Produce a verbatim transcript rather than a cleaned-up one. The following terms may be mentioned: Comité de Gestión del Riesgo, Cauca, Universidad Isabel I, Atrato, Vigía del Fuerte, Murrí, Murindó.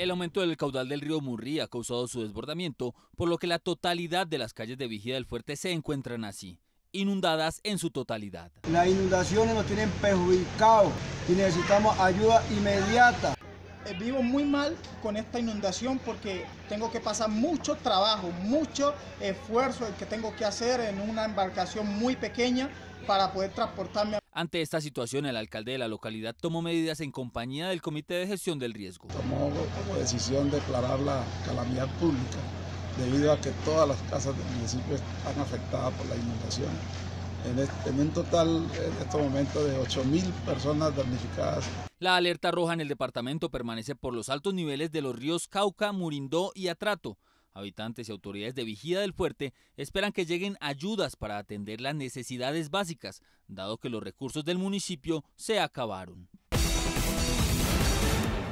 El aumento del caudal del río Murrí ha causado su desbordamiento, por lo que la totalidad de las calles de Vigía del Fuerte se encuentran así, inundadas en su totalidad. Las inundaciones nos tienen perjudicados y necesitamos ayuda inmediata. Vivo muy mal con esta inundación porque tengo que pasar mucho trabajo, mucho esfuerzo el que tengo que hacer en una embarcación muy pequeña para poder transportarme. Ante esta situación, el alcalde de la localidad tomó medidas en compañía del Comité de Gestión del Riesgo. Tomó como decisión declarar la calamidad pública debido a que todas las casas del municipio están afectadas por la inundación. En, este, en un total, en este momento, de ocho mil personas damnificadas. La alerta roja en el departamento permanece por los altos niveles de los ríos Cauca, Murindó y Atrato. Habitantes y autoridades de Vigía del Fuerte esperan que lleguen ayudas para atender las necesidades básicas, dado que los recursos del municipio se acabaron.